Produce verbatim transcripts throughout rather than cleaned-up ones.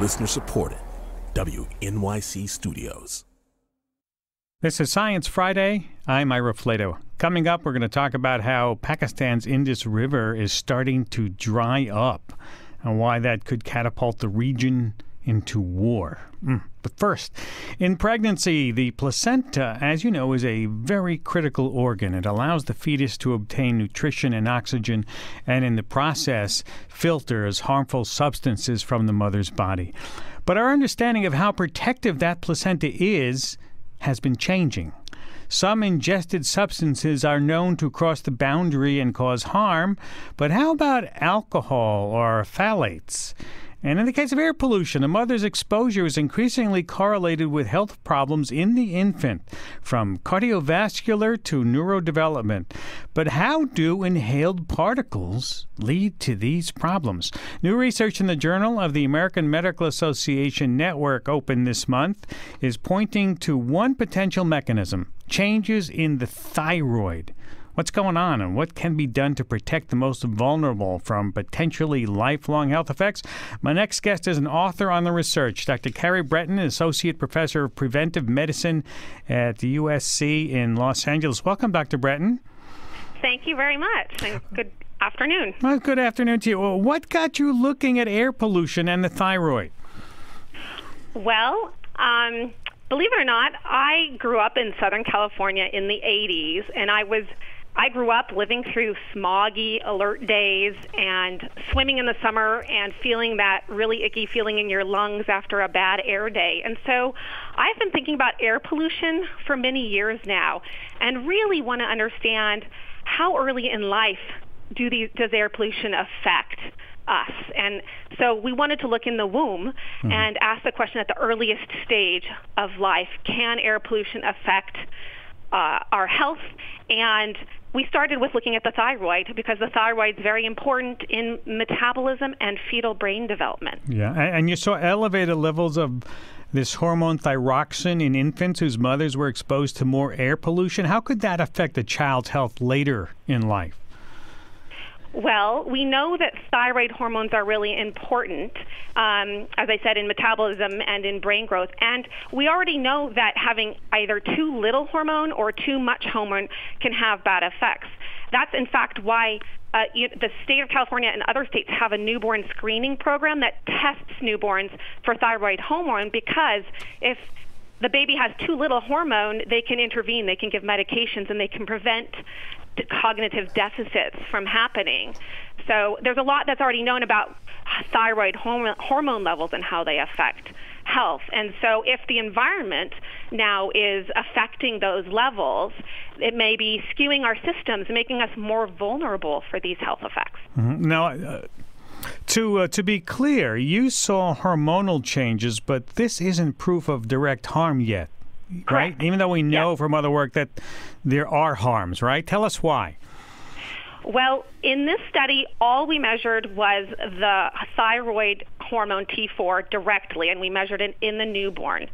Listener-supported, W N Y C Studios. This is Science Friday. I'm Ira Flatow. Coming up, we're going to talk about how Pakistan's Indus River is starting to dry up and why that could catapult the region into war. Mm. But first, in pregnancy, the placenta, as you know, is a very critical organ. It allows the fetus to obtain nutrition and oxygen, and in the process, filters harmful substances from the mother's body. But our understanding of how protective that placenta is has been changing. Some ingested substances are known to cross the boundary and cause harm, but how about alcohol or phthalates? And in the case of air pollution, a mother's exposure is increasingly correlated with health problems in the infant, from cardiovascular to neurodevelopment. But how do inhaled particles lead to these problems? New research in the Journal of the American Medical Association Network, opened this month, is pointing to one potential mechanism: changes in the thyroid. What's going on, and what can be done to protect the most vulnerable from potentially lifelong health effects? My next guest is an author on the research. Doctor Carrie Breton, Associate Professor of Preventive Medicine at the U S C in Los Angeles. Welcome, Doctor Breton. Thank you very much, and good afternoon. Well, good afternoon to you. Well, what got you looking at air pollution and the thyroid? Well, um, believe it or not, I grew up in Southern California in the eighties, and I was... I grew up living through smoggy alert days and swimming in the summer and feeling that really icky feeling in your lungs after a bad air day. And so I've been thinking about air pollution for many years now, and really want to understand how early in life do these, does air pollution affect us. And so we wanted to look in the womb mm-hmm. and ask the question at the earliest stage of life, can air pollution affect uh, our health? And we started with looking at the thyroid, because the thyroid is very important in metabolism and fetal brain development. Yeah, and you saw elevated levels of this hormone thyroxine in infants whose mothers were exposed to more air pollution. How could that affect a child's health later in life? Well, we know that thyroid hormones are really important, um, as I said, in metabolism and in brain growth. And we already know that having either too little hormone or too much hormone can have bad effects. That's, in fact, why uh, you, the state of California and other states have a newborn screening program that tests newborns for thyroid hormone, because if the baby has too little hormone, they can intervene, they can give medications, and they can prevent cognitive deficits from happening. So there's a lot that's already known about thyroid hormone levels and how they affect health. And so if the environment now is affecting those levels, it may be skewing our systems, making us more vulnerable for these health effects. Mm-hmm. Now, uh, to, uh, to be clear, you saw hormonal changes, but this isn't proof of direct harm yet. Correct. Right? Even though we know yep. from other work that there are harms, right? Tell us why. Well, in this study, all we measured was the thyroid hormone T four directly, and we measured it in the newborn.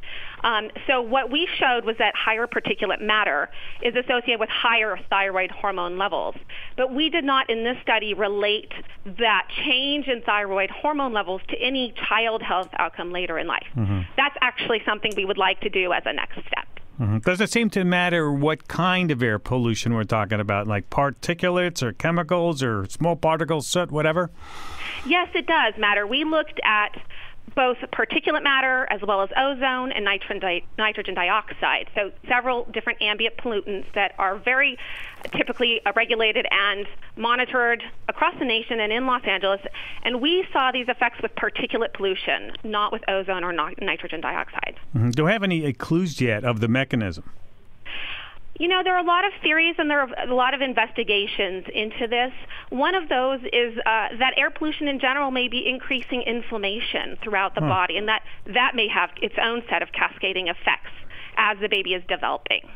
Um, so what we showed was that higher particulate matter is associated with higher thyroid hormone levels. But we did not, in this study, relate that change in thyroid hormone levels to any child health outcome later in life. Mm-hmm. That's actually something we would like to do as a next step. Mm-hmm. Does it seem to matter what kind of air pollution we're talking about, like particulates or chemicals or small particles, soot, whatever? Yes, it does matter. We looked at both particulate matter as well as ozone and nitrogen, di nitrogen dioxide, so several different ambient pollutants that are very typically regulated and monitored across the nation and in Los Angeles. And we saw these effects with particulate pollution, not with ozone or not nitrogen dioxide. Mm-hmm. Do we have any clues yet of the mechanism? You know, there are a lot of theories and there are a lot of investigations into this. One of those is uh, that air pollution in general may be increasing inflammation throughout the huh. body, and that, that may have its own set of cascading effects as the baby is developing.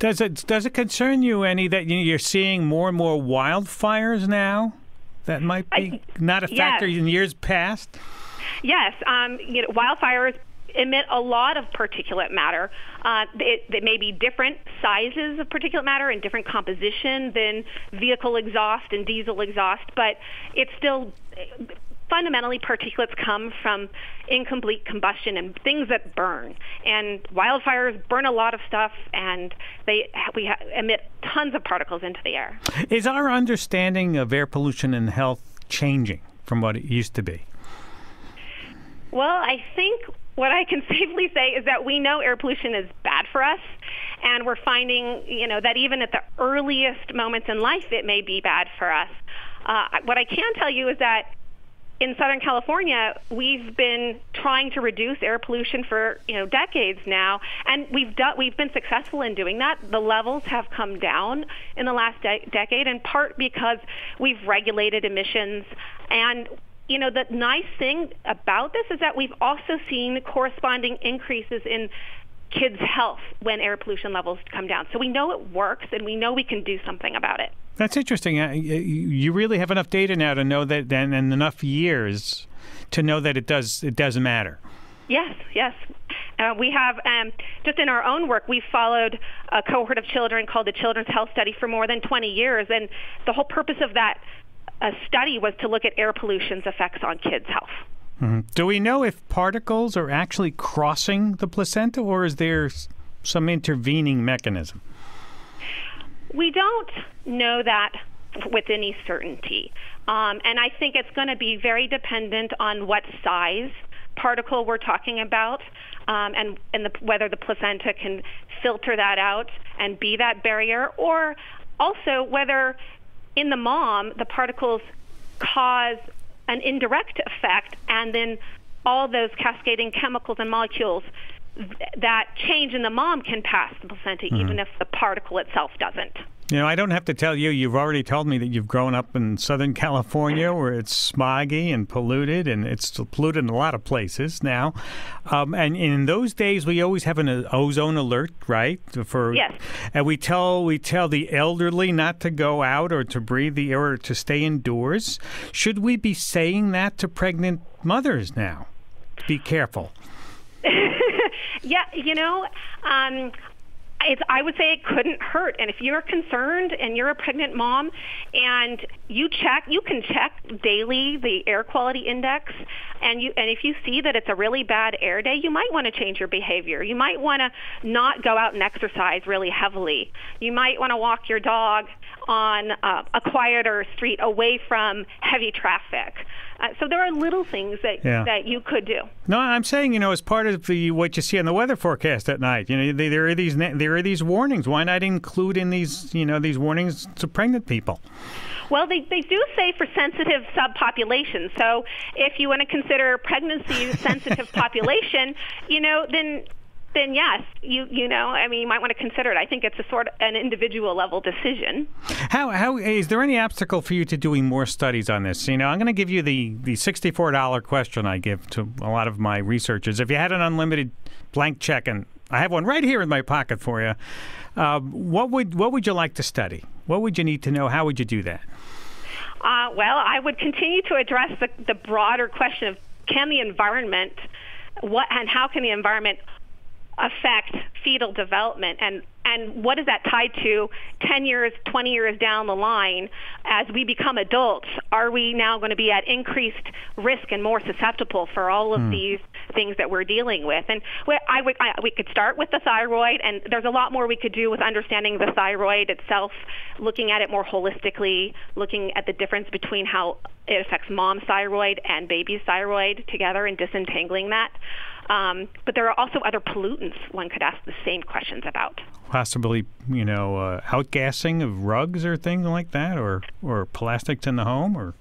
Does it, does it concern you any that you're seeing more and more wildfires now that might be I, not a factor yes. in years past? Yes. Um, you know, wildfires emit a lot of particulate matter. Uh, it, it may be different sizes of particulate matter and different composition than vehicle exhaust and diesel exhaust, but it's still fundamentally particulates come from incomplete combustion and things that burn. And wildfires burn a lot of stuff, and they we ha emit tons of particles into the air. Is our understanding of air pollution and health changing from what it used to be? Well, I think what I can safely say is that we know air pollution is bad for us, and we're finding, you know, that even at the earliest moments in life, it may be bad for us. Uh, what I can tell you is that in Southern California, we've been trying to reduce air pollution for, you know, decades now, and we've done, we've been successful in doing that. The levels have come down in the last de decade, in part because we've regulated emissions. And you know, the nice thing about this is that we've also seen corresponding increases in kids' health when air pollution levels come down. So we know it works, and we know we can do something about it. That's interesting. You really have enough data now to know that, and enough years to know that it does it doesn't matter. Yes, yes. Uh, we have, um, just in our own work, we've followed a cohort of children called the Children's Health Study for more than twenty years, and the whole purpose of that a study was to look at air pollution's effects on kids' health. Mm-hmm. Do we know if particles are actually crossing the placenta, or is there some intervening mechanism? We don't know that with any certainty. Um, and I think it's going to be very dependent on what size particle we're talking about, um, and, and the, whether the placenta can filter that out and be that barrier, or also whether in the mom, the particles cause an indirect effect, and then all those cascading chemicals and molecules that change in the mom can pass the placenta, mm-hmm. even if the particle itself doesn't. You know, I don't have to tell you, you've already told me that you've grown up in Southern California where it's smoggy and polluted, and it's polluted in a lot of places now. Um, and, and in those days, we always have an uh, ozone alert, right? For, yes. And we tell, we tell the elderly not to go out or to breathe the air or to stay indoors. Should we be saying that to pregnant mothers now? Be careful. Yeah, you know, um, it's, I would say it couldn't hurt. And if you're concerned and you're a pregnant mom, and you check, you can check daily the air quality index, and you and if you see that it's a really bad air day, you might want to change your behavior. You might want to not go out and exercise really heavily. You might want to walk your dog on uh, a quieter street away from heavy traffic. Uh, so there are little things that, yeah. that you could do. No, I'm saying, you know, as part of the what you see on the weather forecast at night, you know, they, there are these there are these warnings. Why not include in these, you know, these warnings to pregnant people? Well, they, they do say for sensitive subpopulations. So if you want to consider pregnancy sensitive population, you know, then then yes, you you know, I mean, you might want to consider it. I think it's a sort of an individual level decision. How how is there any obstacle for you to doing more studies on this? You know, I'm going to give you the the sixty-four dollar question I give to a lot of my researchers. If you had an unlimited blank check, and I have one right here in my pocket for you, uh, what would what would you like to study? What would you need to know? How would you do that? Uh, well, I would continue to address the the broader question of can the environment what and how can the environment affect fetal development, and and what is that tied to ten years, twenty years down the line? As we become adults, are we now going to be at increased risk and more susceptible for all of mm. these things that we're dealing with? And we, I would, I, we could start with the thyroid, and there's a lot more we could do with understanding the thyroid itself, looking at it more holistically, looking at the difference between how it affects mom's thyroid and baby's thyroid together and disentangling that. Um, but there are also other pollutants one could ask the same questions about. Possibly, you know, uh, outgassing of rugs or things like that, or, or plastics in the home? Or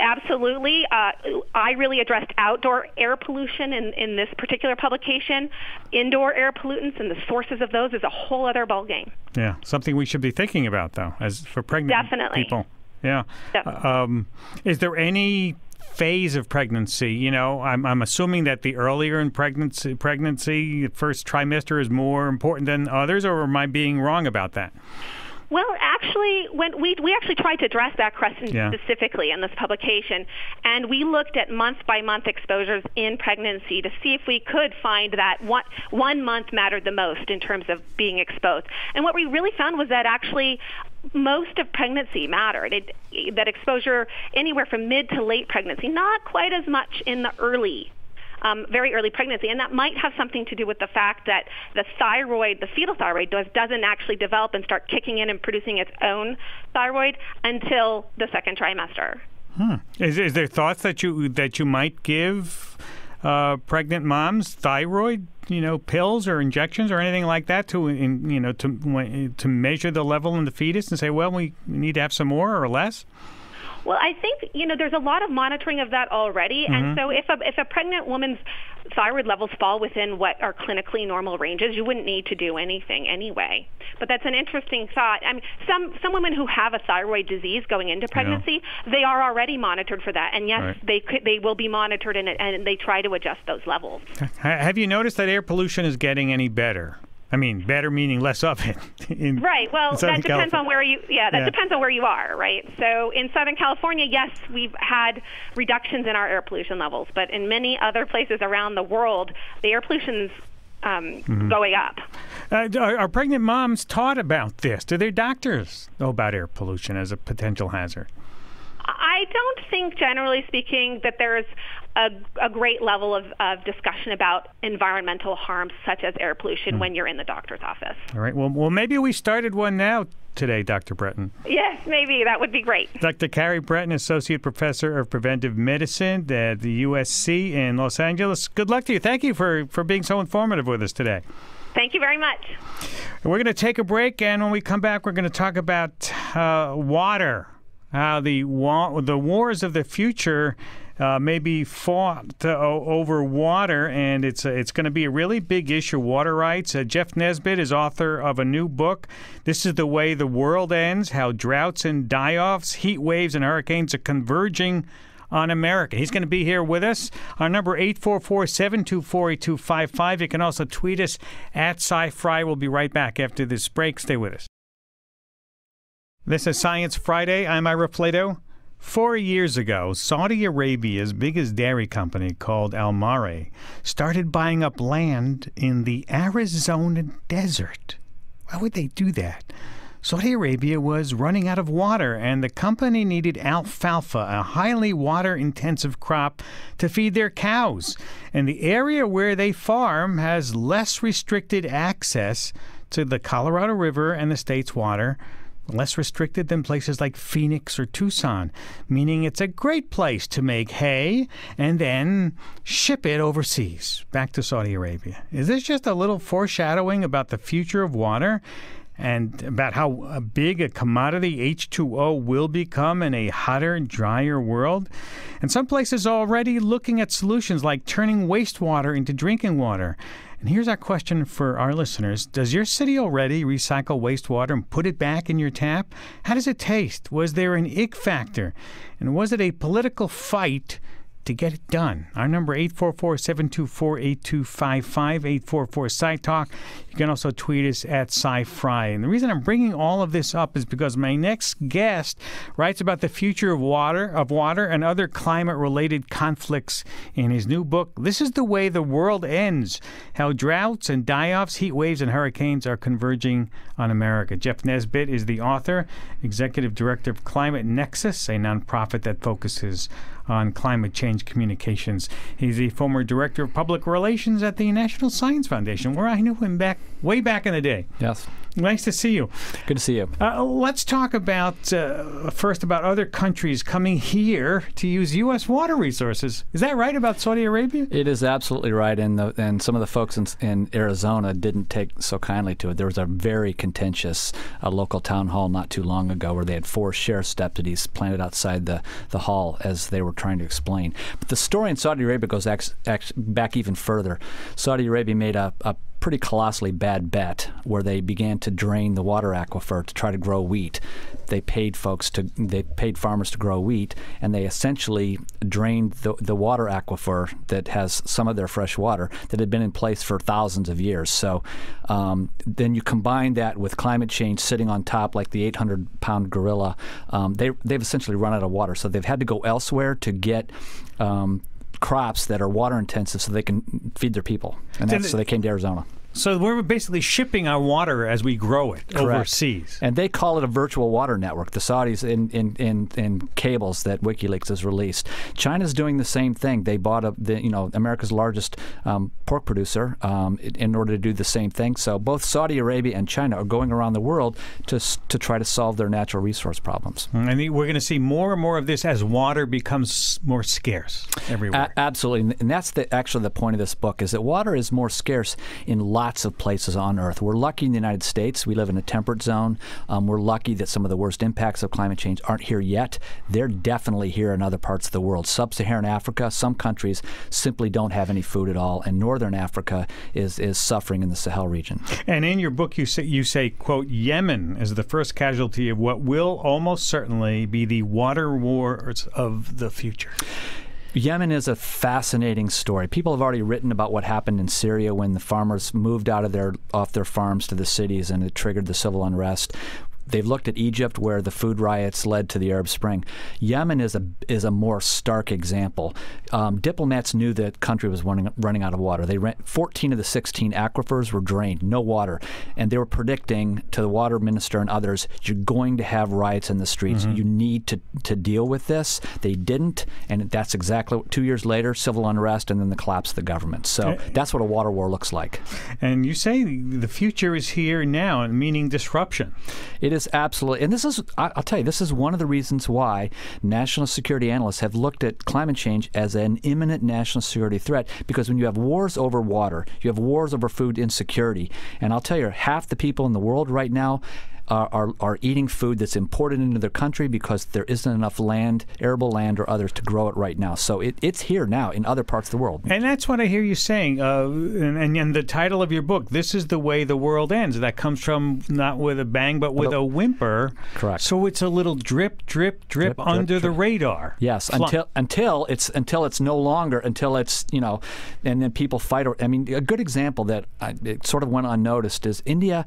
Absolutely. Uh, I really addressed outdoor air pollution in, in this particular publication. Indoor air pollutants and the sources of those is a whole other ballgame. Yeah, something we should be thinking about, though, as for pregnant Definitely. people. Yeah. Definitely. Um, is there any phase of pregnancy? You know, I'm, I'm assuming that the earlier in pregnancy, pregnancy, the first trimester is more important than others, or am I being wrong about that? Well, actually, when we, we actually tried to address that question yeah. specifically in this publication, and we looked at month-by-month exposures in pregnancy to see if we could find that one, one month mattered the most in terms of being exposed. And what we really found was that actually most of pregnancy mattered, it, that exposure anywhere from mid to late pregnancy, not quite as much in the early Um, very early pregnancy, and that might have something to do with the fact that the thyroid, the fetal thyroid, does, doesn't actually develop and start kicking in and producing its own thyroid until the second trimester. Hmm. Is, is there thoughts that you that you might give uh, pregnant moms thyroid, you know, pills or injections or anything like that to, in, you know, to to measure the level in the fetus and say, well, we need to have some more or less? Well, I think, you know, there's a lot of monitoring of that already. Mm-hmm. And so if a, if a pregnant woman's thyroid levels fall within what are clinically normal ranges, you wouldn't need to do anything anyway. But that's an interesting thought. I mean, some, some women who have a thyroid disease going into pregnancy, yeah. they are already monitored for that. And, yes, right. they, could, they will be monitored, and, and they try to adjust those levels. Have you noticed that air pollution is getting any better? I mean, better meaning less of it. In, right. Well, in that depends California. on where you. Yeah, that yeah. depends on where you are, right? So in Southern California, yes, we've had reductions in our air pollution levels, but in many other places around the world, the air pollution's um, mm-hmm. going up. Uh, are, are pregnant moms taught about this? Do their doctors know about air pollution as a potential hazard? I don't think, generally speaking, that there's a, a great level of, of discussion about environmental harms such as air pollution mm. when you're in the doctor's office. All right. Well, well, maybe we started one now today, Doctor Breton. Yes, maybe. That would be great. Doctor Carrie Breton, Associate Professor of Preventive Medicine at the U S C in Los Angeles. Good luck to you. Thank you for, for being so informative with us today. Thank you very much. We're going to take a break, and when we come back, we're going to talk about uh, water. How uh, the, wa the wars of the future uh, may be fought uh, over water, and it's, uh, it's going to be a really big issue, water rights. Uh, Jeff Nesbit is author of a new book, This Is the Way the World Ends, How Droughts and Die-Offs, Heat Waves, and Hurricanes Are Converging on America. He's going to be here with us. Our number, eight four four, seven two four, eight two five five. You can also tweet us at SciFry. We'll be right back after this break. Stay with us. This is Science Friday. I'm Ira Flatow. Four years ago, Saudi Arabia's biggest dairy company called Almarai started buying up land in the Arizona desert. Why would they do that? Saudi Arabia was running out of water, and the company needed alfalfa, a highly water-intensive crop, to feed their cows. And the area where they farm has less restricted access to the Colorado River and the state's water, less restricted than places like Phoenix or Tucson, meaning it's a great place to make hay and then ship it overseas, back to Saudi Arabia. Is this just a little foreshadowing about the future of water and about how big a commodity H two O will become in a hotter, drier world? And some places are already looking at solutions like turning wastewater into drinking water. And here's our question for our listeners. Does your city already recycle wastewater and put it back in your tap? How does it taste? Was there an ick factor? And was it a political fight to get it done? Our number, eight four four, seven two four, eight two five five, eight four four, sci talk. You can also tweet us at SciFry. And the reason I'm bringing all of this up is because my next guest writes about the future of water, of water and other climate-related conflicts in his new book, This Is the Way the World Ends, How Droughts and Die-Offs, Heat Waves, and Hurricanes Are Converging on America. Jeff Nesbit is the author, Executive Director of Climate Nexus, a nonprofit that focuses on climate change communications. He's the former director of public relations at the National Science Foundation, where I knew him back way back in the day. Yes. Nice to see you. Good to see you. Uh, let's talk about uh, first about other countries coming here to use U S water resources. Is that right about Saudi Arabia? It is absolutely right, and the, and some of the folks in, in Arizona didn't take so kindly to it. There was a very contentious uh, local town hall not too long ago where they had four sheriff's deputies planted outside the, the hall as they were trying to explain. But the story in Saudi Arabia goes ex, ex, back even further. Saudi Arabia made a, a pretty colossally bad bet where they began to drain the water aquifer to try to grow wheat. They paid folks to, they paid farmers to grow wheat, and they essentially drained the, the water aquifer that has some of their fresh water that had been in place for thousands of years. So um, then you combine that with climate change sitting on top like the eight hundred pound gorilla. Um, they, they've essentially run out of water, so they've had to go elsewhere to get um, crops that are water intensive so they can feed their people. And that's, so they came to Arizona. So we're basically shipping our water as we grow it Correct. overseas. And they call it a virtual water network, the Saudis in, in, in, in cables that WikiLeaks has released. China's doing the same thing. They bought a, the, you know, America's largest um, pork producer um, in order to do the same thing. So both Saudi Arabia and China are going around the world to, to try to solve their natural resource problems. I mean, we're going to see more and more of this as water becomes more scarce everywhere. A absolutely. And that's the, actually the point of this book, is that water is more scarce in lots Lots of places on Earth. We're lucky in the United States. We live in a temperate zone. Um, we're lucky that some of the worst impacts of climate change aren't here yet. They're definitely here in other parts of the world. Sub-Saharan Africa, some countries simply don't have any food at all, and northern Africa is is suffering in the Sahel region. And in your book, you say, you say, quote, Yemen is the first casualty of what will almost certainly be the water wars of the future. Yemen is a fascinating story. People have already written about what happened in Syria when the farmers moved out of their off their farms to the cities, and it triggered the civil unrest. They've looked at Egypt, where the food riots led to the Arab Spring. Yemen is a is a more stark example. Um, diplomats knew the country was running, running out of water. They ran, fourteen of the sixteen aquifers were drained, no water, and they were predicting to the water minister and others, "You're going to have riots in the streets. Mm-hmm. You need to to deal with this." They didn't, and that's exactly what, two years later, civil unrest, and then the collapse of the government. So uh, that's what a water war looks like. And you say the future is here now, meaning disruption. It It is absolutely, and this is, I'll tell you, this is one of the reasons why national security analysts have looked at climate change as an imminent national security threat, because when you have wars over water, you have wars over food insecurity, and I'll tell you, half the people in the world right now Are, are, are eating food that's imported into their country because there isn't enough land, arable land or others, to grow it right now. So it, it's here now in other parts of the world. And that's what I hear you saying. Uh, and, and, and the title of your book, This is the Way the World Ends. That comes from not with a bang, but with a whimper. Correct. So it's a little drip, drip, drip, drip under drip, the drip. radar. Yes, Flunk. until until it's until it's no longer, until it's, you know, and then people fight. Or, I mean, a good example that I, it sort of went unnoticed is India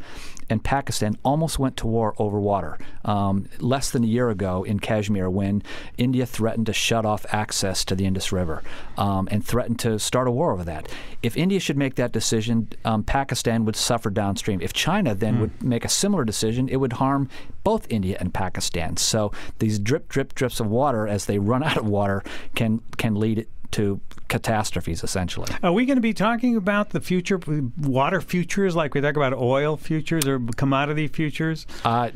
and Pakistan almost went went to war over water um, less than a year ago in Kashmir, when India threatened to shut off access to the Indus River um, and threatened to start a war over that. If India should make that decision, um, Pakistan would suffer downstream. If China then mm. would make a similar decision, it would harm both India and Pakistan. So these drip, drip, drips of water, as they run out of water, can can lead it to catastrophes, essentially. Are we going to be talking about the future, water futures, like we talk about oil futures or commodity futures? Uh,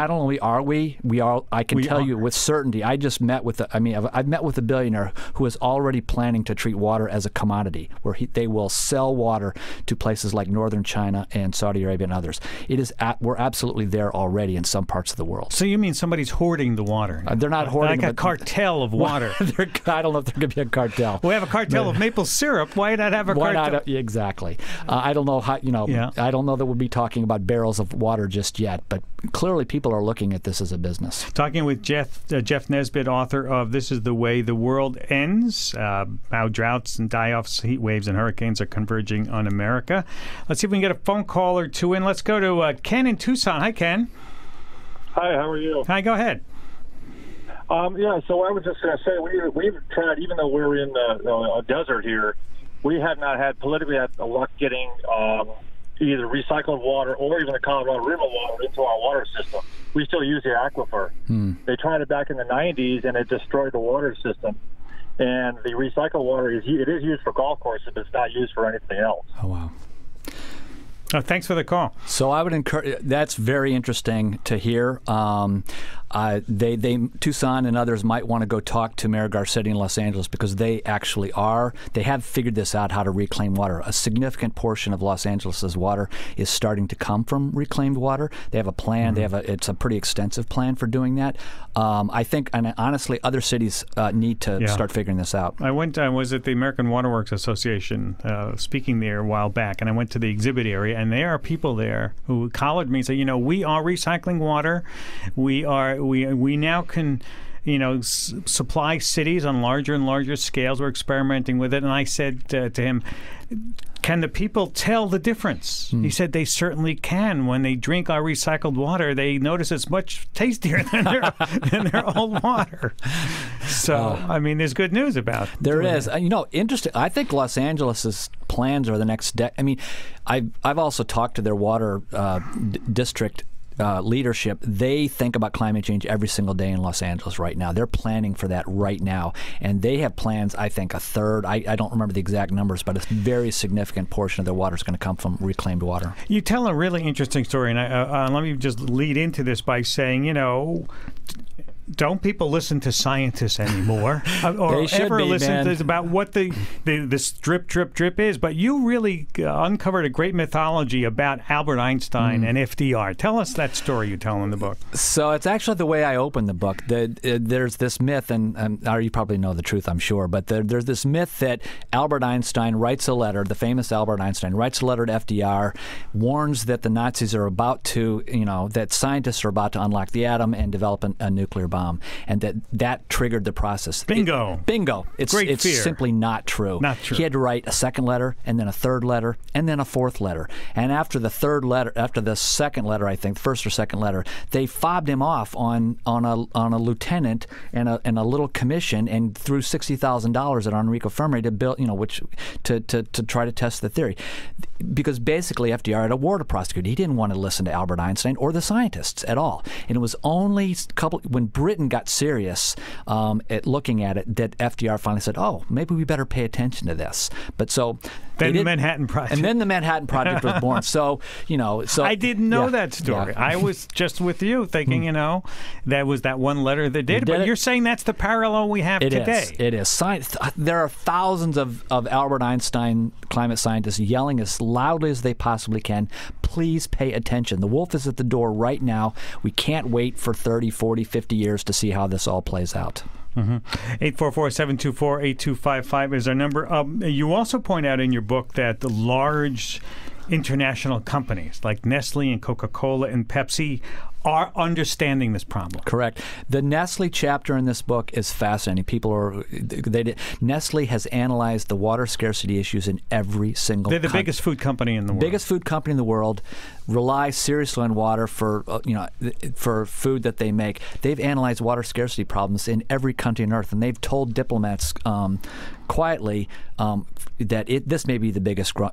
not only are we, we are. I can we tell are. you with certainty. I just met with. A, I mean, I've, I've met with a billionaire who is already planning to treat water as a commodity, where he, they will sell water to places like northern China and Saudi Arabia and others. It is. At, we're absolutely there already in some parts of the world. So you mean somebody's hoarding the water? Uh, they're not hoarding. Like a but, cartel of water. I don't know if there could be a cartel. We have a cartel but, of maple syrup. Why not have a why cartel? Not, exactly. Uh, I don't know how. You know, yeah. I don't know that we'll be talking about barrels of water just yet. But clearly, people are looking at this as a business. Talking with Jeff uh, Jeff Nesbit, author of "This Is the Way the World Ends: uh, How Droughts and Die-offs, Heat Waves, and Hurricanes Are Converging on America." Let's see if we can get a phone call or two in. Let's go to uh, Ken in Tucson. Hi, Ken. Hi. How are you? Hi. Go ahead. Um, yeah, so I was just going to say, we, we've tried, even though we're in a desert here, we have not had politically had luck getting um, either recycled water or even the Colorado River water into our water system. We still use the aquifer. Hmm. They tried it back in the nineties, and it destroyed the water system. And the recycled water, is it is used for golf courses, but it's not used for anything else. Oh, wow. Oh, thanks for the call. So I would encourage, that's very interesting to hear. Um, Uh, they, they, Tucson and others might want to go talk to Mayor Garcetti in Los Angeles, because they actually are, they have figured this out, how to reclaim water. A significant portion of Los Angeles' water is starting to come from reclaimed water. They have a plan. Mm-hmm. They have a, it's a pretty extensive plan for doing that. Um, I think, and honestly, other cities uh, need to yeah. start figuring this out. I went, I was at the American Waterworks Association uh, speaking there a while back, and I went to the exhibit area, and there are people there who collared me and said, you know, we are recycling water. We are, we we now can, you know, s supply cities on larger and larger scales. We're experimenting with it. And I said uh, to him, can the people tell the difference? Mm. He said they certainly can. When they drink our recycled water, they notice it's much tastier than their, than their old water. So, uh, I mean, there's good news about it. There is. That. You know, interesting. I think Los Angeles' plans are the next de- I mean, I've, I've also talked to their water uh, d district Uh, leadership. They think about climate change every single day in Los Angeles right now. They're planning for that right now, and they have plans. I think a third, I, I don't remember the exact numbers, but a very significant portion of their water is going to come from reclaimed water. You tell a really interesting story, and I, uh, uh, let me just lead into this by saying, you know, don't people listen to scientists anymore, or ever be, listen man. to this about what the, the this drip, drip, drip is? But you really uh, uncovered a great mythology about Albert Einstein mm. and F D R. Tell us that story you tell in the book. So it's actually the way I open the book. The, uh, there's this myth, and, and or you probably know the truth, I'm sure, but there, there's this myth that Albert Einstein writes a letter, the famous Albert Einstein writes a letter to F D R, warns that the Nazis are about to, you know, that scientists are about to unlock the atom and develop an, a nuclear bomb. Bomb, and that that triggered the process. Bingo. It, bingo. It's, Great it's fear. simply not true. Not true. He had to write a second letter, and then a third letter, and then a fourth letter. And after the third letter, after the second letter, I think, first or second letter, they fobbed him off on on a on a lieutenant and a and a little commission, and threw sixty thousand dollars at Enrico Fermi to build, you know, which to, to to try to test the theory, because basically F D R had a war to prosecute. He didn't want to listen to Albert Einstein or the scientists at all. And it was only a couple when Britain got serious um, at looking at it, that F D R finally said, oh, maybe we better pay attention to this. But so then the Manhattan Project. And then the Manhattan Project was born. So, you know, so I didn't know yeah, that story. Yeah. I was just with you thinking, you know, that was that one letter that did, did but it. You're saying that's the parallel we have it today. Is, it is. Science, there are thousands of, of Albert Einstein climate scientists yelling as loudly as they possibly can, please pay attention. The wolf is at the door right now. We can't wait for thirty, forty, fifty years to see how this all plays out. Mm-hmm. eight four four, seven two four, eight two five five is our number. Um, you also point out in your book that the large international companies like Nestle and Coca-Cola and Pepsi are understanding this problem. Correct. The Nestle chapter in this book is fascinating. People are, they, they Nestle has analyzed the water scarcity issues in every single They're the biggest food company in the world. Biggest food company in the world, rely seriously on water for, uh, you know, for food that they make. They've analyzed water scarcity problems in every country on earth, and they've told diplomats um, quietly um, that it, this may be the biggest gr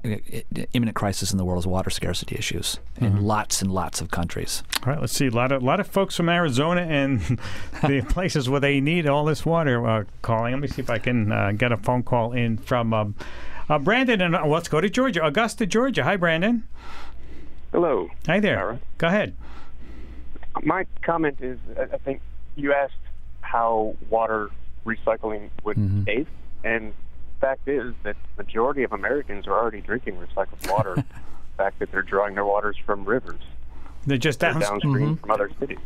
imminent crisis in the world is water scarcity issues mm-hmm. in lots and lots of countries. All right, let's see. A lot of, lot of folks from Arizona and the places where they need all this water uh, calling. Let me see if I can uh, get a phone call in from uh, uh, Brandon. And uh, let's go to Georgia, Augusta, Georgia. Hi, Brandon. Hello. Hi there. Sarah. Go ahead. My comment is, I think you asked how water recycling would mm-hmm. save. And the fact is that the majority of Americans are already drinking recycled water. The fact that they're drawing their waters from rivers. They're just down They're downstream mm-hmm. from other cities.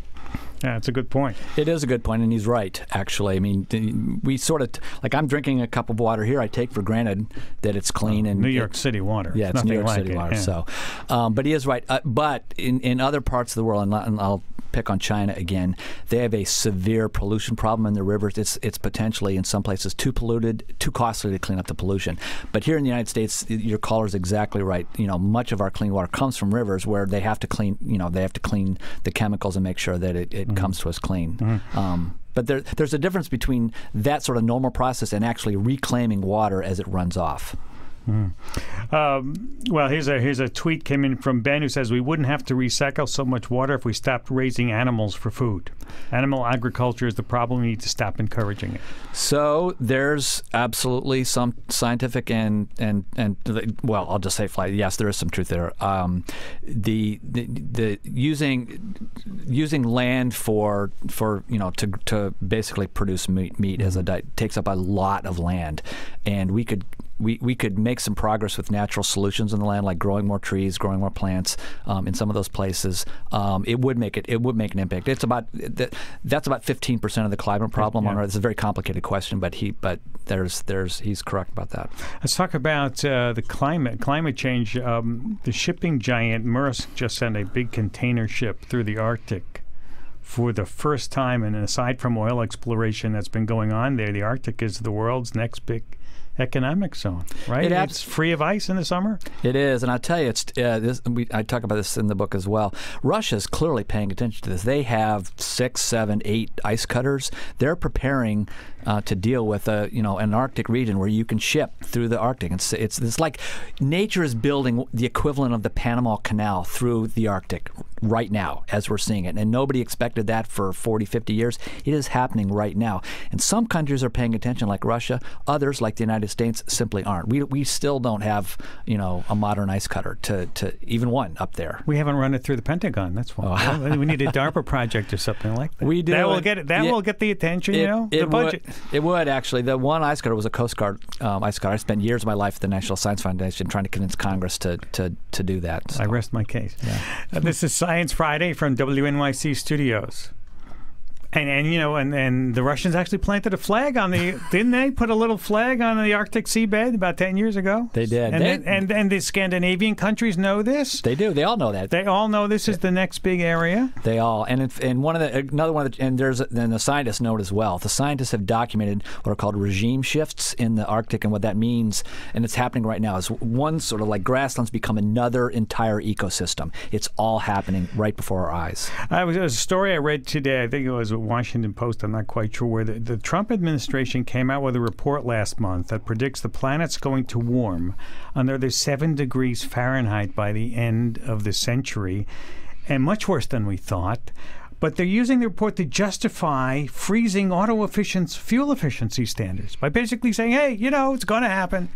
Yeah, that's a good point. It is a good point, and he's right, actually. I mean, we sort of, like I'm drinking a cup of water here. I take for granted that it's clean. and New York it, City water. Yeah, it's, it's New York like City it, water. Yeah. So, um, but he is right. Uh, but in, in other parts of the world, and, and I'll pick on China again, they have a severe pollution problem in their rivers. It's, it's potentially, in some places, too polluted, too costly to clean up the pollution. But here in the United States, your caller's exactly right. You know, much of our clean water comes from rivers where they have to clean, you know, they have to clean the chemicals and make sure that it, it Mm-hmm. comes to us clean. Mm-hmm. um, but there, there's a difference between that sort of normal process and actually reclaiming water as it runs off. Mm. Um, well, here's a here's a tweet came in from Ben who says we wouldn't have to recycle so much water if we stopped raising animals for food. Animal agriculture is the problem. We need to stop encouraging it. So there's absolutely some scientific and and and well, I'll just say fly. Yes, there is some truth there. Um, the, the the using using land for for you know to to basically produce meat meat mm-hmm. as a diet takes up a lot of land, and we could. We, we could make some progress with natural solutions in the land, like growing more trees, growing more plants um, in some of those places. Um, it would make it it would make an impact. It's about that, that's about fifteen percent of the climate problem yeah. on Earth. It's a very complicated question, but he but there's there's he's correct about that. Let's talk about uh, the climate climate change. Um, the shipping giant Maersk just sent a big container ship through the Arctic for the first time. And aside from oil exploration that's been going on there, the Arctic is the world's next big economic zone, right? It it's free of ice in the summer? It is, and I tell you, it's, uh, this, we, I talk about this in the book as well. Russia's clearly paying attention to this. They have six, seven, eight ice cutters. They're preparing uh, to deal with a, you know, an Arctic region where you can ship through the Arctic. It's, it's, it's like nature is building the equivalent of the Panama Canal through the Arctic right now as we're seeing it, and nobody expected that for forty, fifty years. It is happening right now, and some countries are paying attention like Russia. Others, like the United States, simply aren't. We, we still don't have, you know, a modern ice cutter to, to even one up there. We haven't run it through the Pentagon. That's why. Oh. Well, we need a DARPA project or something like that. We do. That will get it. That it, will get the attention. It, you know, it the budget. Would, it would actually. The one ice cutter was a Coast Guard um, ice cutter. I spent years of my life at the National Science Foundation trying to convince Congress to to, to do that. So. I rest my case. Yeah. Uh, this is Science Friday from W N Y C Studios. And, and you know, and, and the Russians actually planted a flag on the, didn't they put a little flag on the Arctic seabed about ten years ago? They did. And, they, and, and, and the Scandinavian countries know this. They do. They all know that. They all know this yeah. is the next big area. They all. And if, and one of the, another one of the, and there's, and the scientists know it as well. The scientists have documented what are called regime shifts in the Arctic, and what that means, and it's happening right now, is one sort of like grasslands become another entire ecosystem. It's all happening right before our eyes. I was, there was a story I read today, I think it was Washington Post, I'm not quite sure where, the, the Trump administration came out with a report last month that predicts the planet's going to warm another seven degrees Fahrenheit by the end of the century, and much worse than we thought. But they're using the report to justify freezing auto efficiency, fuel efficiency standards by basically saying, hey, you know, it's going to happen.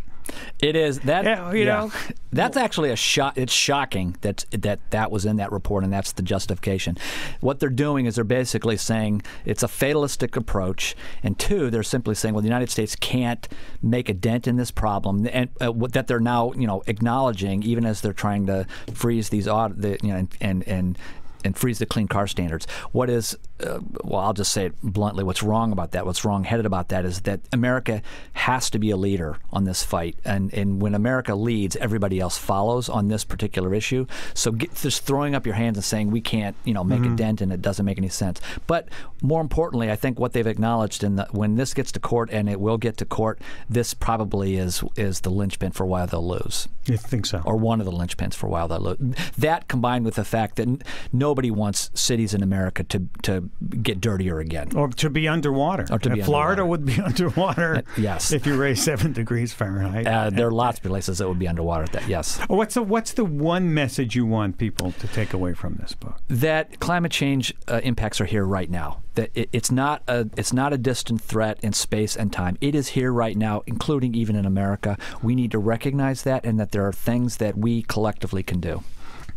It is that yeah, you yeah. know that's actually a shock. It's shocking that that that was in that report, and that's the justification. What they're doing is they're basically saying it's a fatalistic approach, and two, they're simply saying, well, the United States can't make a dent in this problem, and uh, that they're now you know acknowledging, even as they're trying to freeze these auto, the, you know, and and. and and freeze the clean car standards. What is, uh, well, I'll just say it bluntly, what's wrong about that, what's wrong-headed about that is that America has to be a leader on this fight. And, and when America leads, everybody else follows on this particular issue. So get, just throwing up your hands and saying we can't, you know, make mm-hmm. a dent, and it doesn't make any sense. But more importantly, I think what they've acknowledged in the, when this gets to court, and it will get to court, this probably is, is the linchpin for why they'll lose. You think so? Or one of the linchpins for why they'll lose. That combined with the fact that no Nobody wants cities in America to to get dirtier again, or to be underwater. Or to be Florida underwater. would be underwater. Uh, yes, if you raise seven degrees Fahrenheit. Uh, there are lots of places that would be underwater. At that yes. What's the what's the one message you want people to take away from this book? That climate change uh, impacts are here right now. That it, it's not a it's not a distant threat in space and time. It is here right now, including even in America. We need to recognize that, and that there are things that we collectively can do.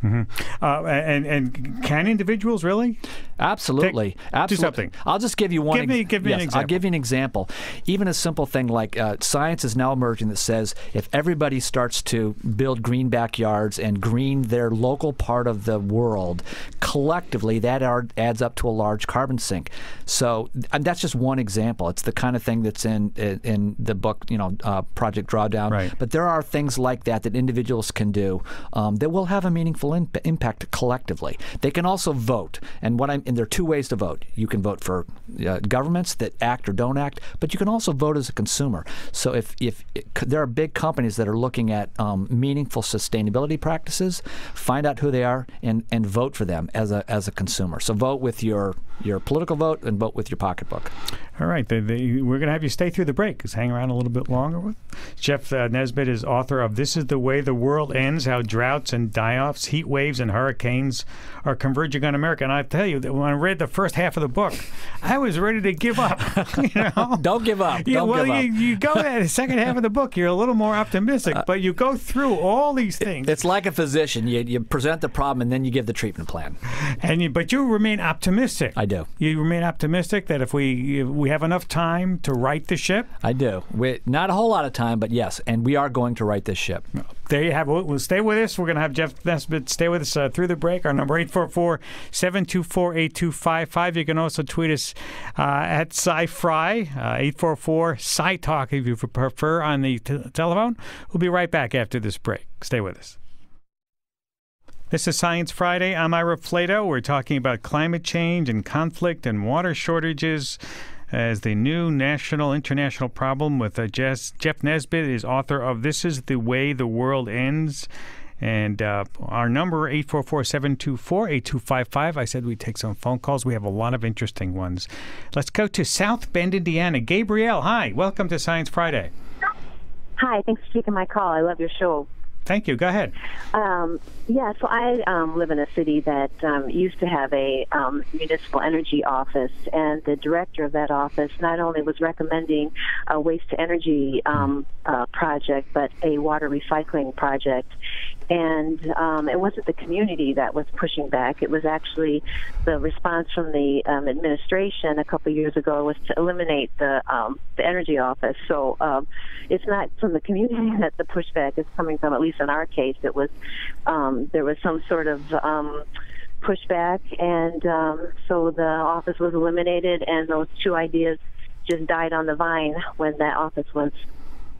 Mm-hmm. uh, and, and can individuals really? Absolutely. Take, Absolutely. Do something. I'll just give you one give me, give me yes, an example. I'll give you an example. Even a simple thing like uh, science is now emerging that says if everybody starts to build green backyards and green their local part of the world, collectively that are, adds up to a large carbon sink. So and that's just one example. It's the kind of thing that's in, in, in the book, you know, uh, Project Drawdown. Right. But there are things like that that individuals can do um, that will have a meaningful impact. imp impact collectively. They can also vote, and what I'm and there are two ways to vote. You can vote for uh, governments that act or don't act, but you can also vote as a consumer. So if if it, there are big companies that are looking at um, meaningful sustainability practices, find out who they are and and vote for them as a as a consumer. So vote with your your political vote and vote with your pocketbook. All right, the, the, we're going to have you stay through the break. Let's hang around a little bit longer with Jeff uh, Nesbit is author of "This Is the Way the World Ends: How Droughts and Die-offs, Heat Waves, and Hurricanes Are Converging on America." And I tell you that when I read the first half of the book, I was ready to give up. You know, don't give up. You, don't well, give you, up. you go at the second half of the book, you're a little more optimistic, uh, but you go through all these things. It's like a physician. You you present the problem and then you give the treatment plan. And you, but you remain optimistic. I do. You remain optimistic that if we if we have enough time to right the ship. I do. We, not a whole lot of time, but yes, and we are going to right this ship. There you have it. We'll stay with us. We're going to have Jeff Nesbit stay with us uh, through the break. Our number eight four four, seven two four, eight two five five. You can also tweet us uh, at SciFry, uh, eight four four, Sci Talk if you prefer on the t telephone. We'll be right back after this break. Stay with us. This is Science Friday. I'm Ira Flatow. We're talking about climate change and conflict and water shortages as the new national, international problem with uh, Jeff, Jeff Nesbit is author of This Is the Way the World Ends. And uh, our number, eight four four, seven two four, eight two five five. I said we'd take some phone calls. We have a lot of interesting ones. Let's go to South Bend, Indiana. Gabrielle, hi. Welcome to Science Friday. Hi. Thanks for taking my call. I love your show. Thank you. Go ahead. Um, yeah, so I um, live in a city that um, used to have a um, municipal energy office, and the director of that office not only was recommending a waste-to-energy um, uh, project, but a water recycling project. And um, it wasn't the community that was pushing back. It was actually the response from the um, administration a couple of years ago was to eliminate the, um, the energy office. So um, it's not from the community that the pushback is coming from. At least in our case, it was um, there was some sort of um, pushback, and um, so the office was eliminated, and those two ideas just died on the vine when that office was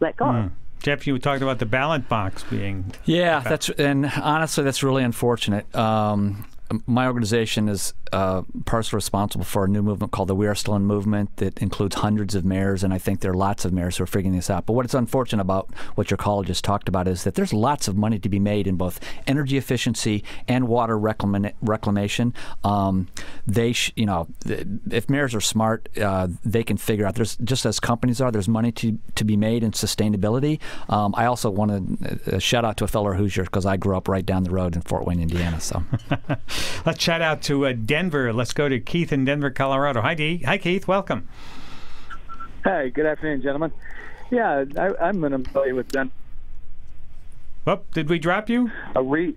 let go. Mm. Jeff, you talked about the ballot box being... Yeah, that's, and honestly, that's really unfortunate. Um, my organization is uh, partially responsible for a new movement called the We Are Still In movement that includes hundreds of mayors, and I think there are lots of mayors who are figuring this out. But what's unfortunate about what your caller just talked about is that there's lots of money to be made in both energy efficiency and water reclam reclamation. Um, they, sh you know, th if mayors are smart, uh, they can figure out. There's just as companies are. There's money to to be made in sustainability. Um, I also want to uh, shout out to a fellow Hoosier because I grew up right down the road in Fort Wayne, Indiana. So. Let's shout out to uh, Denver. Let's go to Keith in Denver, Colorado. Hi, D. Hi, Keith. Welcome. Hi. Good afternoon, gentlemen. Yeah, I, I'm going to play with Denver. Oh, did we drop you? A re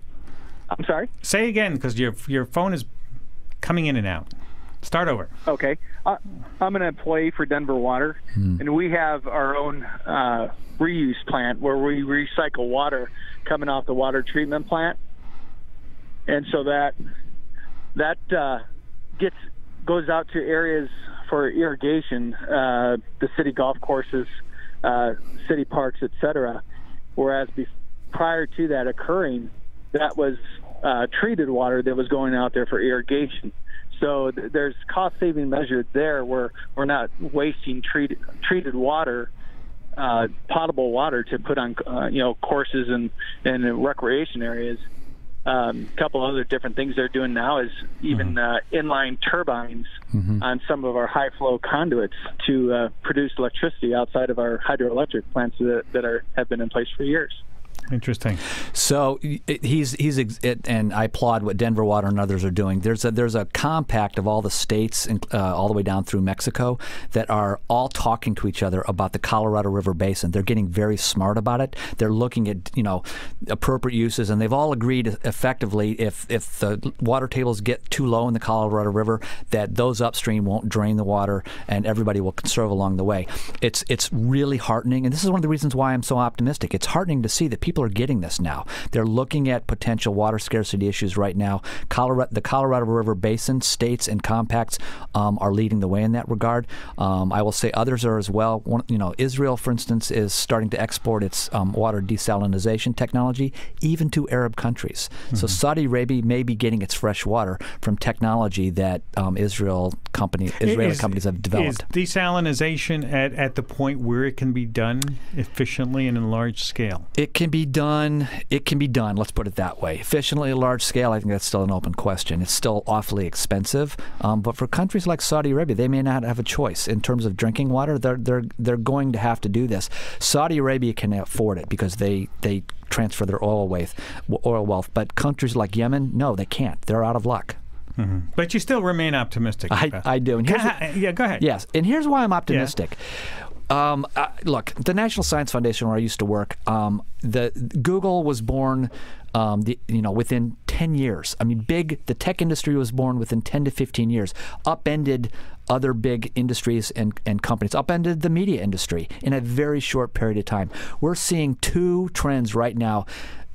I'm sorry? Say again, because your, your phone is coming in and out. Start over. Okay. Uh, I'm going to play for Denver Water, hmm. and we have our own uh, reuse plant where we recycle water coming off the water treatment plant. And so that that uh, gets goes out to areas for irrigation, uh, the city golf courses, uh, city parks, et cetera. Whereas be prior to that occurring, that was uh, treated water that was going out there for irrigation. So th there's cost-saving measures there where we're not wasting treat treated water, uh, potable water to put on uh, you know courses and and recreation areas. A um, couple other different things they're doing now is even uh, inline turbines mm-hmm. on some of our high-flow conduits to uh, produce electricity outside of our hydroelectric plants that, that are have been in place for years. Interesting. So he's he's it, and I applaud what Denver Water and others are doing. There's a, there's a compact of all the states in, uh, all the way down through Mexico that are all talking to each other about the Colorado River basin. They're getting very smart about it. They're looking at you know appropriate uses, and they've all agreed effectively if if the water tables get too low in the Colorado River, that those upstream won't drain the water, and everybody will conserve along the way. It's it's really heartening, and this is one of the reasons why I'm so optimistic. It's heartening to see that people people are getting this now. They're looking at potential water scarcity issues right now. Colorado, the Colorado River Basin, states and compacts um, are leading the way in that regard. Um, I will say others are as well. One, you know, Israel, for instance, is starting to export its um, water desalinization technology even to Arab countries. Mm-hmm. So Saudi Arabia may be getting its fresh water from technology that um, Israel company, Israeli is, companies have developed. Is desalinization at, at the point where it can be done efficiently and in large scale? It can be done. It can be done. Let's put it that way. Efficiently at large scale, I think that's still an open question. It's still awfully expensive. Um, but for countries like Saudi Arabia, they may not have a choice in terms of drinking water. They're they're they're going to have to do this. Saudi Arabia can afford it because they they transfer their oil wealth, oil wealth. But countries like Yemen, no, they can't. They're out of luck. Mm-hmm. But you still remain optimistic. I, I do. And here's what, yeah, go ahead. Yes, and here's why I'm optimistic. Yeah. Um, uh, look, the National Science Foundation, where I used to work, um, the Google was born, um, the, you know, within ten years. I mean, big. The tech industry was born within ten to fifteen years. Upended other big industries and, and companies, upended the media industry in a very short period of time. We're seeing two trends right now.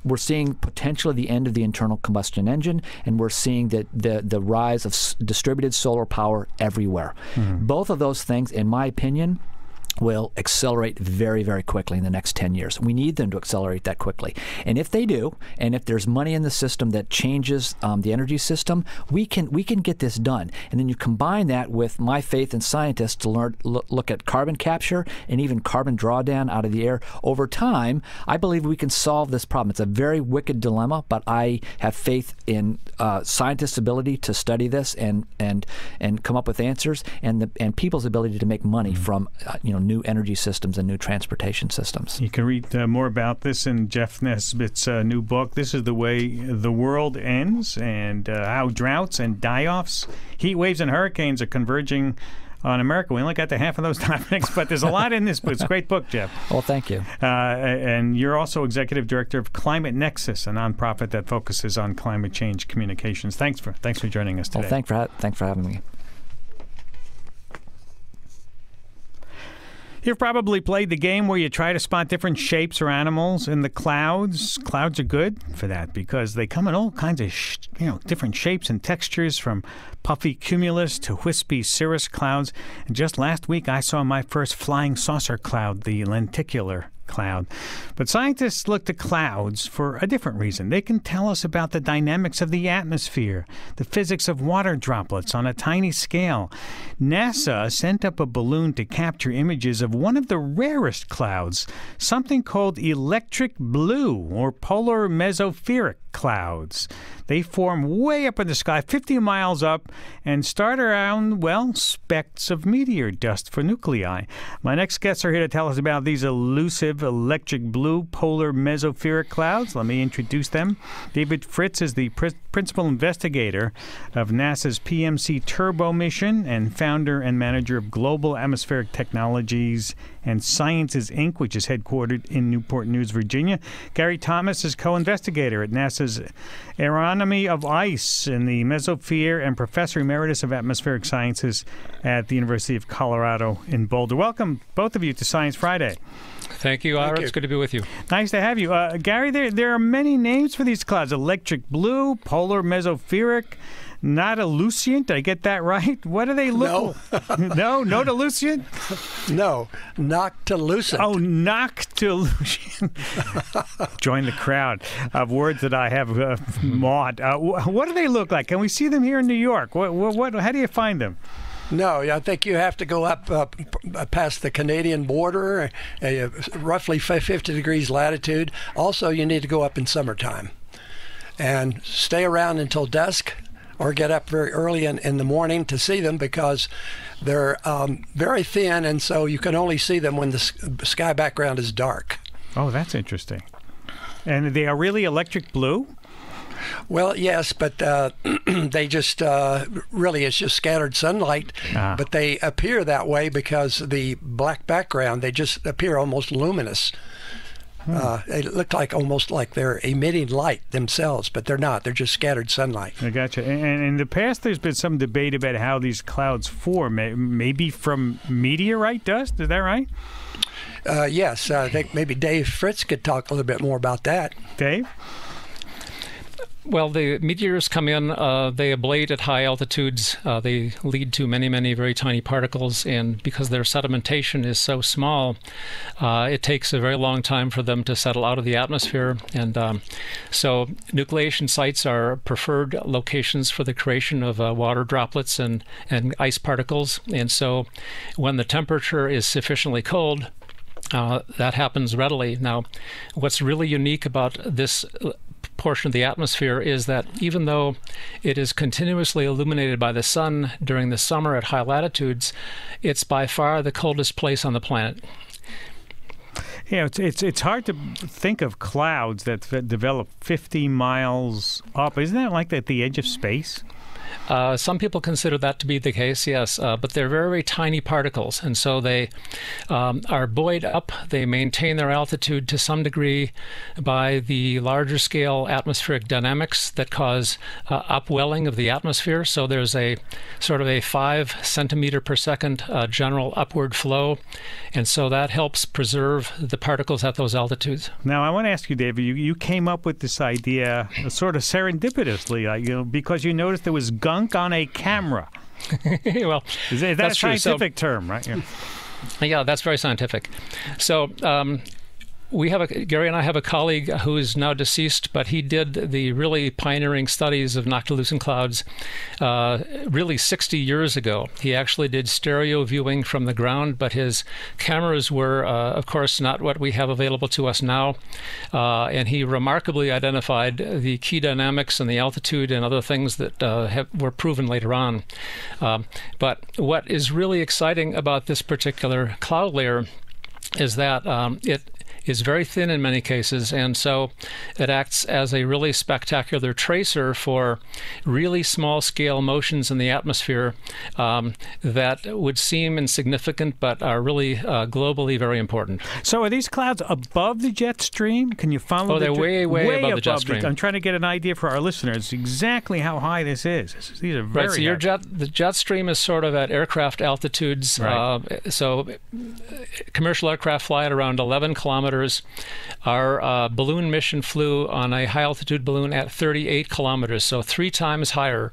We're seeing potentially the end of the internal combustion engine, and we're seeing the, the, the rise of s distributed solar power everywhere. Mm-hmm. Both of those things, in my opinion, will accelerate very, very quickly in the next ten years. We need them to accelerate that quickly. And if they do, and if there's money in the system that changes um, the energy system, we can we can get this done. And then you combine that with my faith in scientists to learn look at carbon capture and even carbon drawdown out of the air. Over time, I believe we can solve this problem. It's a very wicked dilemma, but I have faith in uh, scientists' ability to study this and and and come up with answers, and the and people's ability to make money mm-hmm. from uh, you know. new energy systems and new transportation systems. You can read uh, more about this in Jeff Nesbit's uh, new book, This Is the Way the World Ends, and uh, how droughts and die-offs, heat waves and hurricanes are converging on America. We only got to half of those topics, but there's a lot in this book. It's a great book, Jeff. Well, thank you. Uh, and you're also executive director of Climate Nexus, a nonprofit that focuses on climate change communications. Thanks for thanks for joining us today. Well, thanks for, thanks for having me. You've probably played the game where you try to spot different shapes or animals in the clouds. Clouds are good for that because they come in all kinds of, sh you know, different shapes and textures, from puffy cumulus to wispy cirrus clouds. And just last week, I saw my first flying saucer cloud, the lenticular cloud. But scientists look to clouds for a different reason. They can tell us about the dynamics of the atmosphere, the physics of water droplets on a tiny scale. NASA sent up a balloon to capture images of one of the rarest clouds, something called electric blue or polar mesospheric clouds. They form way up in the sky, fifty miles up, and start around, well, specks of meteor dust for nuclei. My next guests are here to tell us about these elusive electric blue polar mesospheric clouds. Let me introduce them. David Fritts is the pr principal investigator of NASA's P M C Turbo Mission and founder and manager of Global Atmospheric Technologies and Sciences, Incorporated, which is headquartered in Newport News, Virginia. Gary Thomas is co-investigator at NASA's Aeronomy of Ice in the Mesosphere and Professor Emeritus of Atmospheric Sciences at the University of Colorado in Boulder. Welcome, both of you, to Science Friday. Thank you, Ira. Thank you. It's good to be with you. Nice to have you. Uh, Gary, there, there are many names for these clouds: electric blue, polar mesospheric, not elucient. I get that right? What do they look like? No. No, not elucient? No, noctilucent. Oh, noctilucent. Join the crowd of words that I have uh, mauled. Uh, what do they look like? Can we see them here in New York? What, what, how do you find them? No, I think you have to go up uh, past the Canadian border, uh, roughly fifty degrees latitude. Also, you need to go up in summertime and stay around until dusk, or get up very early in, in the morning to see them, because they're um, very thin, and so you can only see them when the sky background is dark. Oh, that's interesting. And they are really electric blue? Well, yes, but uh, they just uh, really, it's just scattered sunlight. Ah. But they appear that way because the black background, they just appear almost luminous. Hmm. Uh, they look like almost like they're emitting light themselves, but they're not. They're just scattered sunlight. I gotcha. And, and in the past, there's been some debate about how these clouds form, maybe from meteorite dust. Is that right? Uh, yes, I think maybe Dave Fritts could talk a little bit more about that. Dave? Well, the meteors come in, uh, they ablate at high altitudes. Uh, they lead to many, many very tiny particles. And because their sedimentation is so small, uh, it takes a very long time for them to settle out of the atmosphere. And um, so nucleation sites are preferred locations for the creation of uh, water droplets and, and ice particles. And so when the temperature is sufficiently cold, uh, that happens readily. Now, what's really unique about this portion of the atmosphere is that even though it is continuously illuminated by the sun during the summer at high latitudes, it's by far the coldest place on the planet. Yeah, you know, it's, it's it's hard to think of clouds that f develop fifty miles up. Isn't that like at the edge of space? Uh, some people consider that to be the case, yes, uh, but they're very, very tiny particles, and so they um, are buoyed up. They maintain their altitude to some degree by the larger scale atmospheric dynamics that cause uh, upwelling of the atmosphere. So there's a sort of a five centimeter per second uh, general upward flow, and so that helps preserve the particles at those altitudes. Now, I want to ask you, David, you, you came up with this idea sort of serendipitously, uh, you know, because you noticed there was gunk on a camera. Well, is that, that's a scientific so, term, right? Yeah. Yeah, that's very scientific. So um, we have a, Gary and I have a colleague who is now deceased, but he did the really pioneering studies of noctilucent clouds uh, really sixty years ago. He actually did stereo viewing from the ground, but his cameras were, uh, of course, not what we have available to us now. Uh, and he remarkably identified the key dynamics and the altitude and other things that uh, have, were proven later on. Um, but what is really exciting about this particular cloud layer is that um, it is very thin in many cases, and so it acts as a really spectacular tracer for really small scale motions in the atmosphere um, that would seem insignificant but are really uh, globally very important. So are these clouds above the jet stream? Can you follow? Oh, they're the way, way, way above, above the jet stream. The, I'm trying to get an idea for our listeners exactly how high this is. These are very right, so your jet, the jet stream is sort of at aircraft altitudes. Right. Uh, so commercial aircraft fly at around eleven kilometers. Our uh, balloon mission flew on a high altitude balloon at thirty-eight kilometers, so three times higher.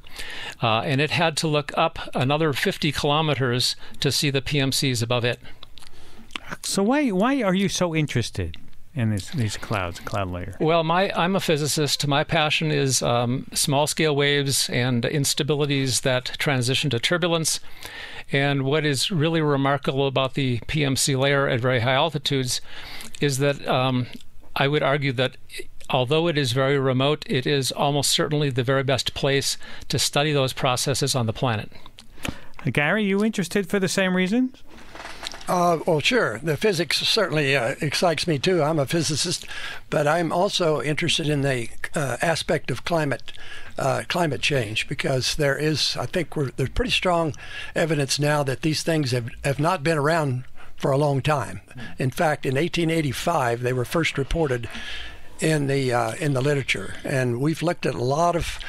Uh, and it had to look up another fifty kilometers to see the P M Cs above it. So why, why are you so interested in this, these clouds, cloud layer? Well, my, I'm a physicist. My passion is um, small-scale waves and instabilities that transition to turbulence. And what is really remarkable about the P M C layer at very high altitudes is that um, I would argue that although it is very remote, it is almost certainly the very best place to study those processes on the planet. Gary, you interested for the same reasons? Uh, well, sure. The physics certainly uh, excites me, too. I'm a physicist, but I'm also interested in the uh, aspect of climate uh, climate change, because there is, I think, we're, there's pretty strong evidence now that these things have, have not been around for a long time. In fact, in eighteen eighty-five, they were first reported in the uh, in the literature, and we've looked at a lot of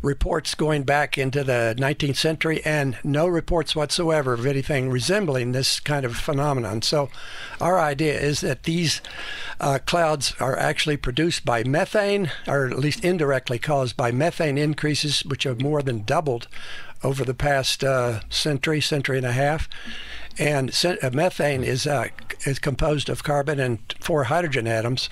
reports going back into the nineteenth century, and no reports whatsoever of anything resembling this kind of phenomenon. So our idea is that these uh, clouds are actually produced by methane, or at least indirectly caused by methane increases, which have more than doubled over the past uh, century, century and a half. And methane is uh, is composed of carbon and four hydrogen atoms,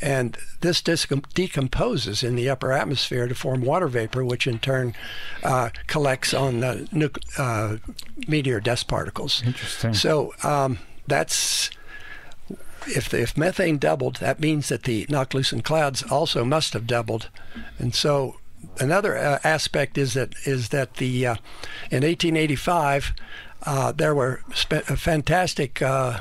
and this decomposes in the upper atmosphere to form water vapor, which in turn uh, collects on the nu uh, meteor dust particles. Interesting. So um, that's if the, if methane doubled, that means that the noctilucent clouds also must have doubled, and so another uh, aspect is that is that the uh, in eighteen eighty-five. Uh, there were sp fantastic uh,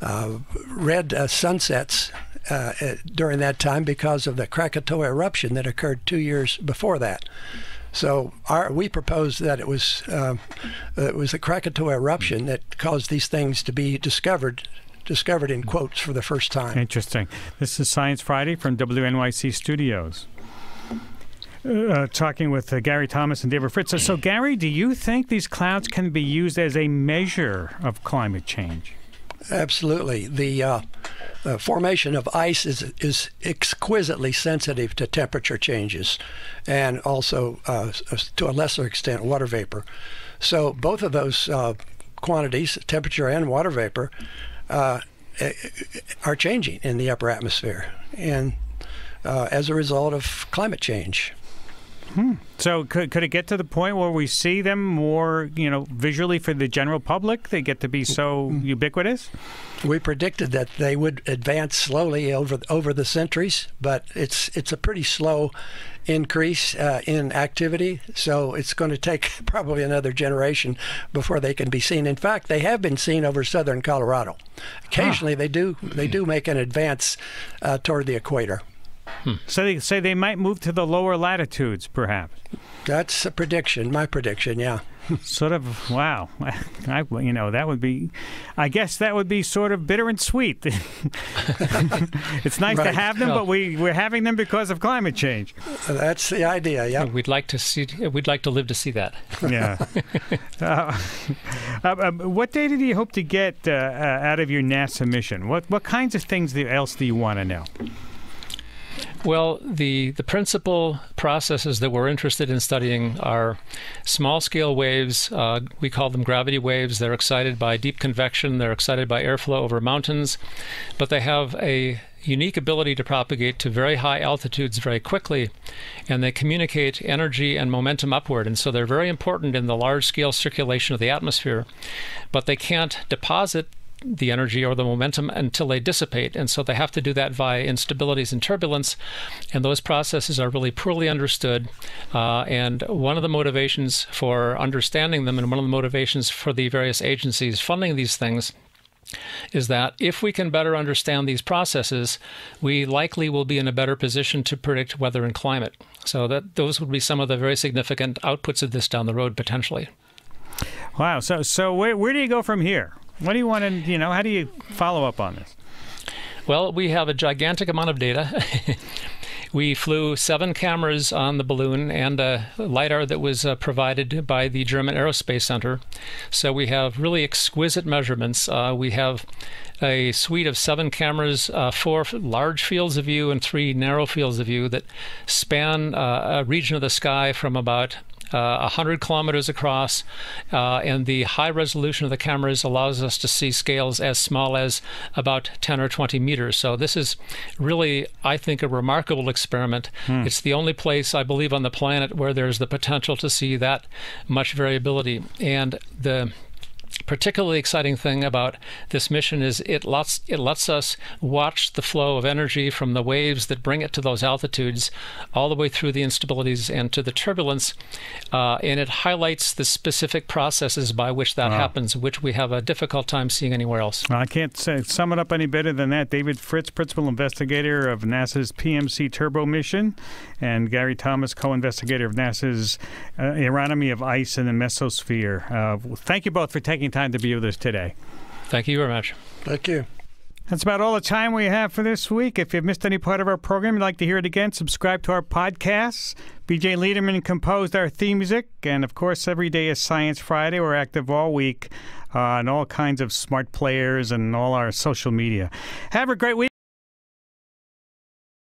uh, red uh, sunsets uh, during that time because of the Krakatoa eruption that occurred two years before that. So our, we proposed that it was uh, it was the Krakatoa eruption that caused these things to be discovered. Discovered in quotes for the first time. Interesting. This is Science Friday from W N Y C Studios. Uh, talking with uh, Gary Thomas and David Fritz. So, so, Gary, do you think these clouds can be used as a measure of climate change? Absolutely. The uh, uh, formation of ice is, is exquisitely sensitive to temperature changes and also, uh, to a lesser extent, water vapor. So both of those uh, quantities, temperature and water vapor, uh, are changing in the upper atmosphere, and uh, as a result of climate change. Hmm. So could, could it get to the point where we see them more, you know, visually for the general public? They get to be so ubiquitous? We predicted that they would advance slowly over over the centuries, but it's it's a pretty slow increase uh, in activity, so it's going to take probably another generation before they can be seen. In fact, they have been seen over southern Colorado. Occasionally, huh. they do they do make an advance uh, toward the equator. Hmm. So they say they might move to the lower latitudes, perhaps. That's a prediction, my prediction, yeah. Sort of, wow. I, you know, that would be, I guess that would be sort of bitter and sweet. It's nice right. to have them, well, but we, we're having them because of climate change. That's the idea, yeah. We'd like to see, we'd like to live to see that. Yeah. uh, uh, what data do you hope to get uh, out of your NASA mission? What, what kinds of things else do you want to know? Well, the, the principal processes that we're interested in studying are small-scale waves. Uh, we call them gravity waves. They're excited by deep convection. They're excited by airflow over mountains. But they have a unique ability to propagate to very high altitudes very quickly, and they communicate energy and momentum upward, and so they're very important in the large-scale circulation of the atmosphere. But they can't deposit the energy or the momentum until they dissipate. And so they have to do that via instabilities and turbulence. And those processes are really poorly understood. Uh, and one of the motivations for understanding them, and one of the motivations for the various agencies funding these things, is that if we can better understand these processes, we likely will be in a better position to predict weather and climate. So that those would be some of the very significant outputs of this down the road, potentially. Wow. So, so where, where do you go from here? What do you want to, you know, how do you follow up on this? Well, we have a gigantic amount of data. We flew seven cameras on the balloon and a LiDAR that was uh, provided by the German Aerospace Center. So we have really exquisite measurements. Uh, we have a suite of seven cameras, uh, four large fields of view and three narrow fields of view that span uh, a region of the sky from about Uh, one hundred kilometers across, uh, and the high resolution of the cameras allows us to see scales as small as about ten or twenty meters. So this is really, I think, a remarkable experiment. Hmm. It's the only place, I believe, on the planet where there's the potential to see that much variability. And the particularly exciting thing about this mission is it lets, it lets us watch the flow of energy from the waves that bring it to those altitudes all the way through the instabilities and to the turbulence, uh, and it highlights the specific processes by which that wow. happens, which we have a difficult time seeing anywhere else. Well, I can't say, sum it up any better than that. David Fritts, principal investigator of NASA's P M C Turbo Mission, and Gary Thomas, co-investigator of NASA's uh, Aeronomy of Ice in the Mesosphere. Uh, thank you both for taking time to be with us today. Thank you very much. Thank you. That's about all the time we have for this week. If you've missed any part of our program, you'd like to hear it again, subscribe to our podcasts. B J Lederman composed our theme music, and of course, every day is Science Friday. We're active all week uh, on all kinds of smart players and all our social media. Have a great week.